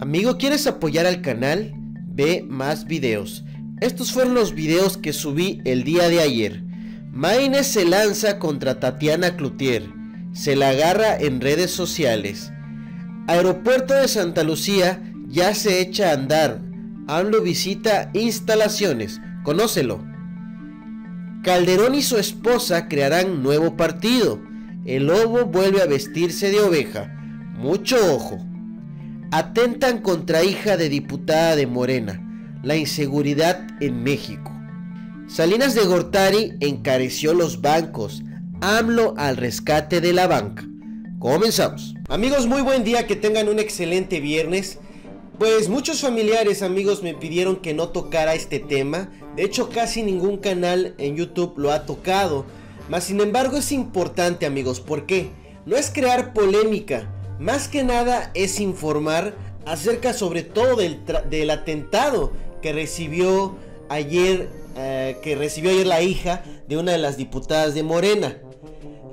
Amigo, ¿quieres apoyar al canal? Ve más videos. Estos fueron los videos que subí el día de ayer. Maynes se lanza contra Tatiana Cloutier. Se la agarra en redes sociales. Aeropuerto de Santa Lucía ya se echa a andar. AMLO visita instalaciones. Conócelo. Calderón y su esposa crearán nuevo partido. El lobo vuelve a vestirse de oveja. Mucho ojo. Atentan contra hija de diputada de Morena. La inseguridad en México. Salinas de Gortari encareció los bancos. AMLO al rescate de la banca. Comenzamos. Amigos, muy buen día, que tengan un excelente viernes. Pues muchos familiares, amigos, me pidieron que no tocara este tema. De hecho, casi ningún canal en YouTube lo ha tocado. Mas sin embargo es importante, amigos, ¿por qué? No es crear polémica, más que nada es informar acerca sobre todo del atentado que recibió ayer la hija de una de las diputadas de Morena.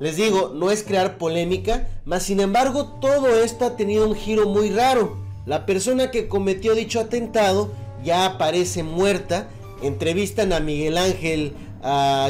Les digo, no es crear polémica, mas sin embargo todo esto ha tenido un giro muy raro. La persona que cometió dicho atentado ya aparece muerta. Entrevistan a Miguel Ángel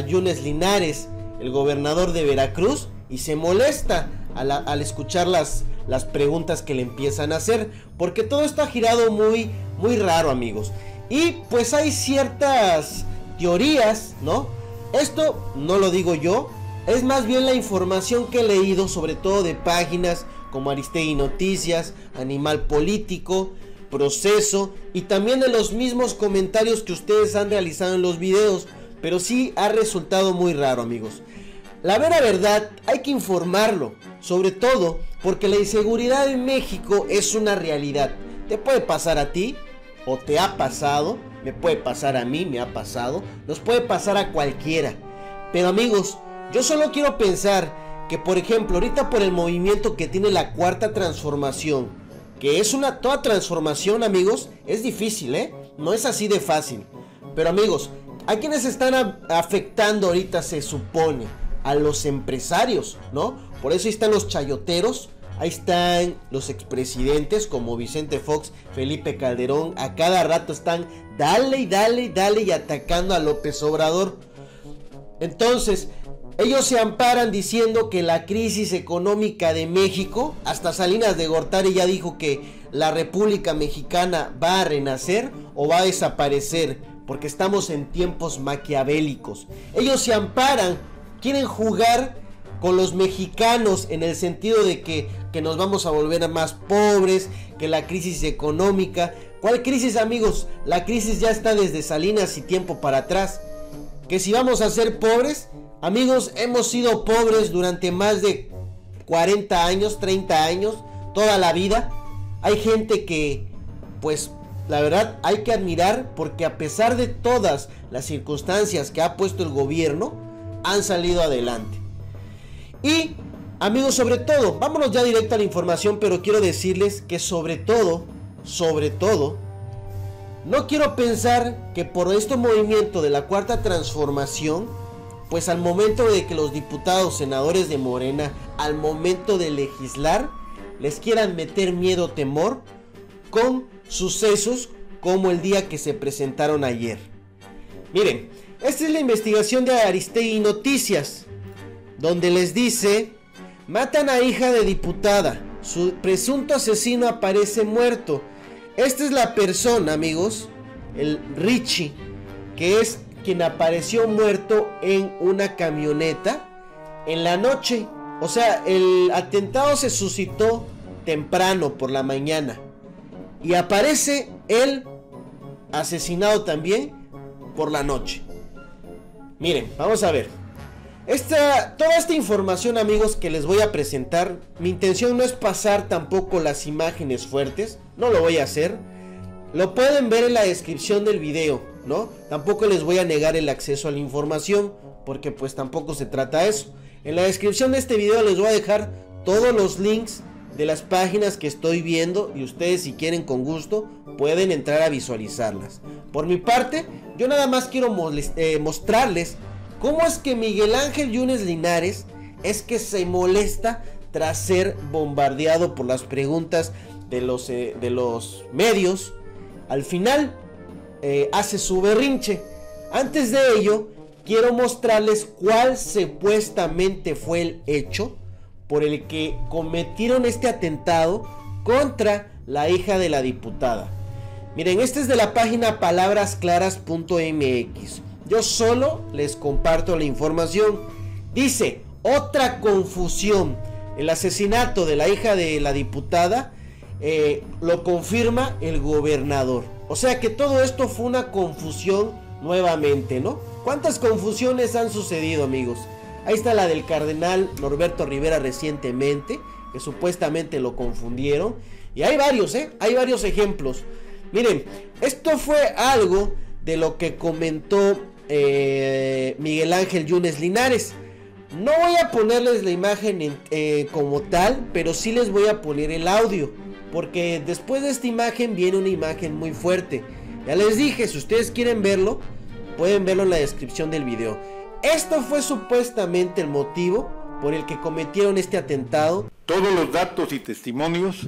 Yunes Linares, el gobernador de Veracruz, y se molesta al escuchar las preguntas que le empiezan a hacer, porque todo está girado muy raro, amigos. Y pues hay ciertas teorías, ¿no? Esto no lo digo yo, es más bien la información que he leído, sobre todo de páginas como Aristegui Noticias, Animal Político, Proceso, y también de los mismos comentarios que ustedes han realizado en los videos. Pero sí ha resultado muy raro, amigos. La vera verdad hay que informarlo, sobre todo porque la inseguridad en México es una realidad. Te puede pasar a ti, o te ha pasado, me puede pasar a mí, me ha pasado, nos puede pasar a cualquiera. Pero amigos, yo solo quiero pensar que, por ejemplo, ahorita por el movimiento que tiene la Cuarta Transformación, que es toda transformación, amigos, es difícil, no es así de fácil. Pero amigos, ¿a quiénes están afectando ahorita, se supone? A los empresarios, ¿no? Por eso ahí están los chayoteros, ahí están los expresidentes como Vicente Fox, Felipe Calderón. A cada rato están dale y dale y dale y atacando a López Obrador. Entonces, ellos se amparan diciendo que la crisis económica de México, hasta Salinas de Gortari ya dijo que la República Mexicana va a renacer o va a desaparecer, porque estamos en tiempos maquiavélicos. Ellos se amparan, quieren jugar con los mexicanos en el sentido de que nos vamos a volver más pobres, que la crisis económica. ¿Cuál crisis, amigos? La crisis ya está desde Salinas y tiempo para atrás. Que si vamos a ser pobres, amigos, hemos sido pobres durante más de 40 años, 30 años, toda la vida. Hay gente que, pues, la verdad hay que admirar, porque a pesar de todas las circunstancias que ha puesto el gobierno, han salido adelante. Y amigos, sobre todo, vámonos ya directo a la información, pero quiero decirles que sobre todo, no quiero pensar que por este movimiento de la Cuarta Transformación, pues al momento de que los diputados, senadores de Morena, al momento de legislar, les quieran meter miedo, temor, con sucesos como el día que se presentaron ayer. Miren, esta es la investigación de Aristegui Noticias, donde les dice: matan a hija de diputada, su presunto asesino aparece muerto. Esta es la persona, amigos, el Richie, que es quien apareció muerto en una camioneta en la noche. O sea, el atentado se suscitó temprano por la mañana, y aparece él asesinado también por la noche. Miren, vamos a ver. Toda esta información, amigos, que les voy a presentar, mi intención no es pasar tampoco las imágenes fuertes, no lo voy a hacer. Lo pueden ver en la descripción del video, ¿no? Tampoco les voy a negar el acceso a la información, porque pues tampoco se trata de eso. En la descripción de este video les voy a dejar todos los links de las páginas que estoy viendo, y ustedes, si quieren, con gusto pueden entrar a visualizarlas. Por mi parte, yo nada más quiero mostrarles cómo es que Miguel Ángel Yunes Linares es que se molesta tras ser bombardeado por las preguntas de los medios, al final hace su berrinche. Antes de ello, quiero mostrarles cuál supuestamente fue el hecho por el que cometieron este atentado contra la hija de la diputada. Miren, este es de la página palabrasclaras.mx. Yo solo les comparto la información. Dice: otra confusión. El asesinato de la hija de la diputada lo confirma el gobernador. O sea que todo esto fue una confusión nuevamente, ¿no? ¿Cuántas confusiones han sucedido, amigos? Ahí está la del cardenal Norberto Rivera recientemente, que supuestamente lo confundieron. Y hay varios, hay varios ejemplos. Miren, esto fue algo de lo que comentó Miguel Ángel Yunes Linares. No voy a ponerles la imagen como tal, pero sí les voy a poner el audio, porque después de esta imagen viene una imagen muy fuerte. Ya les dije, si ustedes quieren verlo, pueden verlo en la descripción del video. Esto fue supuestamente el motivo por el que cometieron este atentado. Todos los datos y testimonios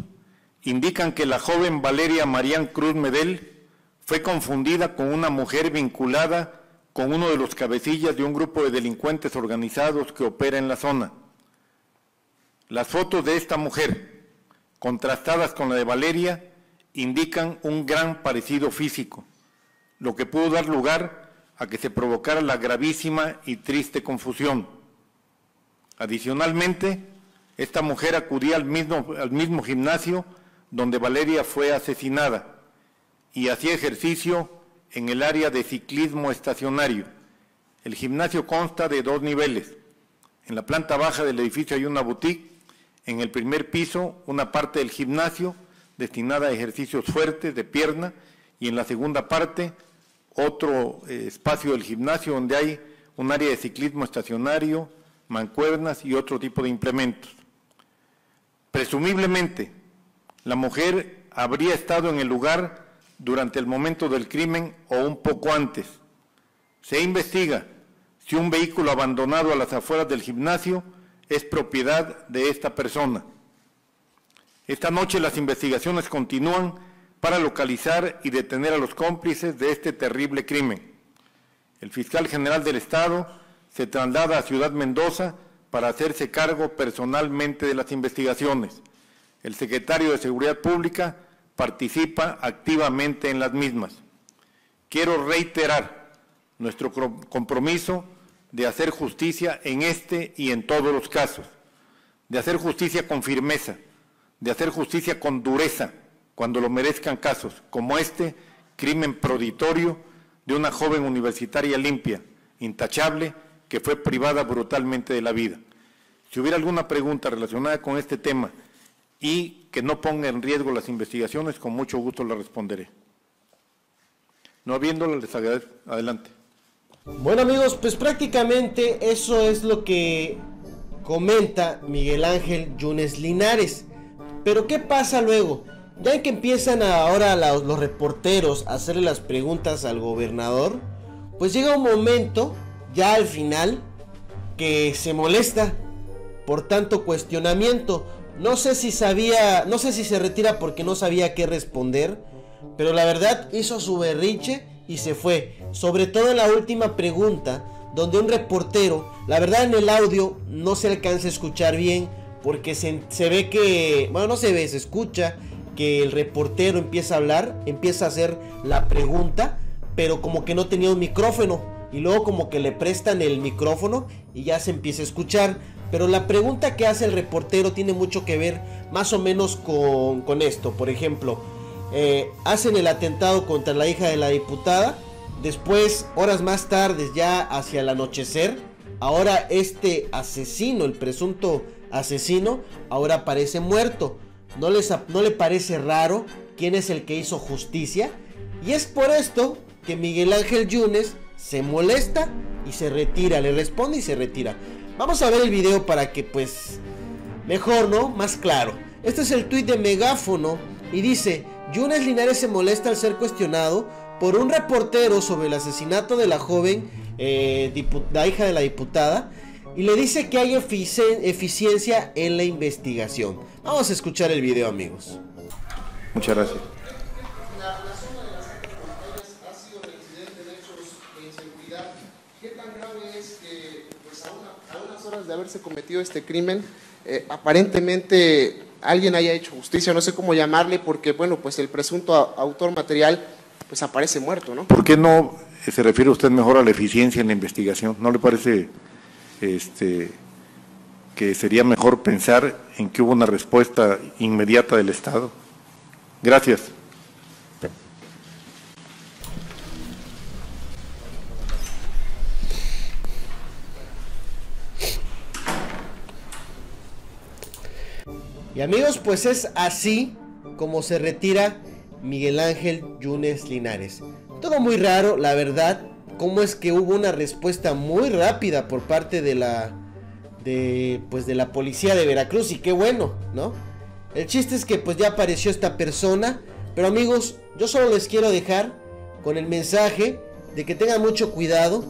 indican que la joven Valeria Marián Cruz Medel fue confundida con una mujer vinculada con uno de los cabecillas de un grupo de delincuentes organizados que opera en la zona. Las fotos de esta mujer, contrastadas con la de Valeria, indican un gran parecido físico, lo que pudo dar lugar a que se provocara la gravísima y triste confusión. Adicionalmente, esta mujer acudía al mismo gimnasio donde Valeria fue asesinada y hacía ejercicio en el área de ciclismo estacionario. El gimnasio consta de 2 niveles. En la planta baja del edificio hay una boutique, en el primer piso una parte del gimnasio destinada a ejercicios fuertes de pierna y en la segunda parte otro espacio del gimnasio donde hay un área de ciclismo estacionario, mancuernas y otro tipo de implementos. Presumiblemente, la mujer habría estado en el lugar durante el momento del crimen o un poco antes. Se investiga si un vehículo abandonado a las afueras del gimnasio es propiedad de esta persona. Esta noche las investigaciones continúan para localizar y detener a los cómplices de este terrible crimen. El fiscal general del Estado se traslada a Ciudad Mendoza para hacerse cargo personalmente de las investigaciones. El secretario de Seguridad Pública participa activamente en las mismas. Quiero reiterar nuestro compromiso de hacer justicia en este y en todos los casos, de hacer justicia con firmeza, de hacer justicia con dureza cuando lo merezcan casos como este, crimen proditorio de una joven universitaria limpia, intachable, que fue privada brutalmente de la vida. Si hubiera alguna pregunta relacionada con este tema y que no ponga en riesgo las investigaciones, con mucho gusto la responderé. No habiéndola, les agradezco. Adelante. Bueno, amigos, pues prácticamente eso es lo que comenta Miguel Ángel Yunes Linares. Pero ¿qué pasa luego? Ya que empiezan ahora los reporteros a hacerle las preguntas al gobernador, pues llega un momento, ya al final, que se molesta por tanto cuestionamiento. No sé si se retira porque no sabía qué responder, pero la verdad hizo su berrinche y se fue. Sobre todo en la última pregunta, donde un reportero, la verdad en el audio no se alcanza a escuchar bien, porque se ve que, bueno, no se ve, se escucha que el reportero empieza a hablar, empieza a hacer la pregunta, pero como que no tenía un micrófono, y luego como que le prestan el micrófono y ya se empieza a escuchar. Pero la pregunta que hace el reportero tiene mucho que ver más o menos con esto. Por ejemplo, hacen el atentado contra la hija de la diputada. Después, horas más tarde, ya hacia el anochecer, ahora este asesino, el presunto asesino, ahora parece muerto. ¿No le parece raro? ¿Quién es el que hizo justicia? Y es por esto que Miguel Ángel Yunes se molesta y se retira, le responde y se retira. Vamos a ver el video para que, pues, mejor, ¿no? Más claro. Este es el tuit de Megáfono y dice: Yunes Linares se molesta al ser cuestionado por un reportero sobre el asesinato de la joven, la hija de la diputada, y le dice que hay eficiencia en la investigación. Vamos a escuchar el video, amigos. Muchas gracias. La relación de las autoridades ha sido el incidente de hechos de inseguridad. ¿Qué tan grave es que, pues, a unas horas de haberse cometido este crimen, aparentemente alguien haya hecho justicia? No sé cómo llamarle, porque, bueno, pues el presunto autor material, pues, aparece muerto, ¿no? ¿Por qué no se refiere usted mejor a la eficiencia en la investigación? ¿No le parece que sería mejor pensar en que hubo una respuesta inmediata del Estado? Gracias. Y amigos, pues es así como se retira Miguel Ángel Yunes Linares. Todo muy raro, la verdad. Cómo es que hubo una respuesta muy rápida por parte de la policía de Veracruz, y qué bueno, ¿no? El chiste es que pues ya apareció esta persona, pero amigos, yo solo les quiero dejar con el mensaje de que tengan mucho cuidado.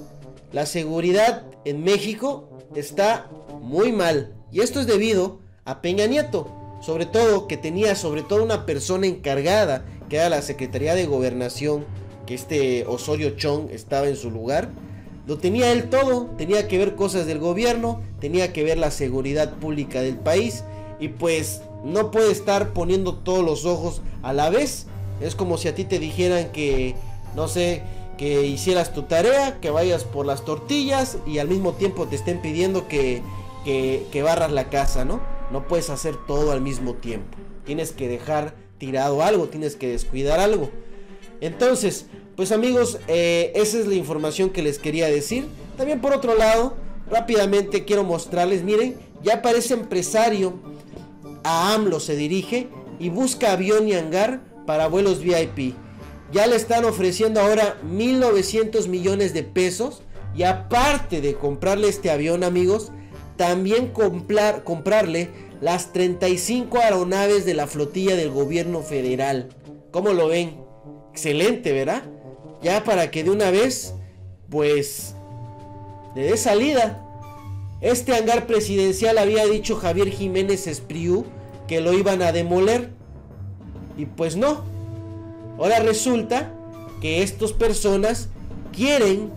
La seguridad en México está muy mal, y esto es debido a Peña Nieto, sobre todo que tenía una persona encargada, que era la Secretaría de Gobernación, que este Osorio Chong estaba en su lugar. Lo tenía él todo, tenía que ver cosas del gobierno, tenía que ver la seguridad pública del país, y pues no puede estar poniendo todos los ojos a la vez. Es como si a ti te dijeran que, no sé, que hicieras tu tarea, que vayas por las tortillas, y al mismo tiempo te estén pidiendo que barras la casa, ¿no? No puedes hacer todo al mismo tiempo. Tienes que dejar tirado algo, tienes que descuidar algo. Entonces, pues amigos, esa es la información que les quería decir. También por otro lado, rápidamente quiero mostrarles, miren, ya parece empresario, a AMLO se dirige y busca avión y hangar para vuelos VIP. Ya le están ofreciendo ahora 1.900 millones de pesos, y aparte de comprarle este avión, amigos, también comprarle las 35 aeronaves de la flotilla del gobierno federal. ¿Cómo lo ven? Excelente, ¿verdad? Ya para que de una vez, pues, le dé salida. Este hangar presidencial había dicho Javier Jiménez Espriú que lo iban a demoler, y pues no. Ahora resulta que estas personas quieren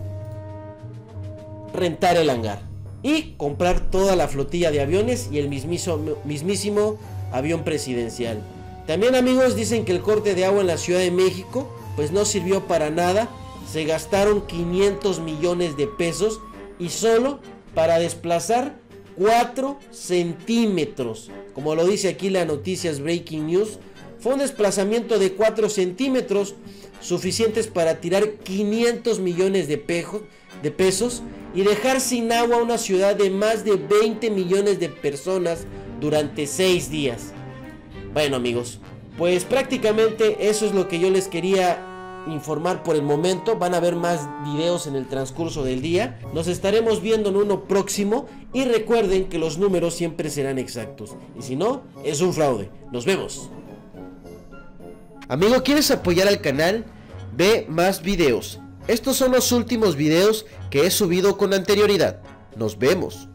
rentar el hangar y comprar toda la flotilla de aviones y el mismísimo avión presidencial. También, amigos, dicen que el corte de agua en la Ciudad de México pues no sirvió para nada. Se gastaron 500 millones de pesos y solo para desplazar 4 centímetros. Como lo dice aquí la noticias Breaking News, fue un desplazamiento de 4 centímetros suficientes para tirar 500 millones de pesos y dejar sin agua una ciudad de más de 20 millones de personas durante 6 días. Bueno, amigos, pues prácticamente eso es lo que yo les quería informar por el momento. Van a ver más videos en el transcurso del día. Nos estaremos viendo en uno próximo, y recuerden que los números siempre serán exactos, y si no, es un fraude. Nos vemos. Amigo, ¿quieres apoyar al canal? Ve más videos. Estos son los últimos videos que he subido con anterioridad. Nos vemos.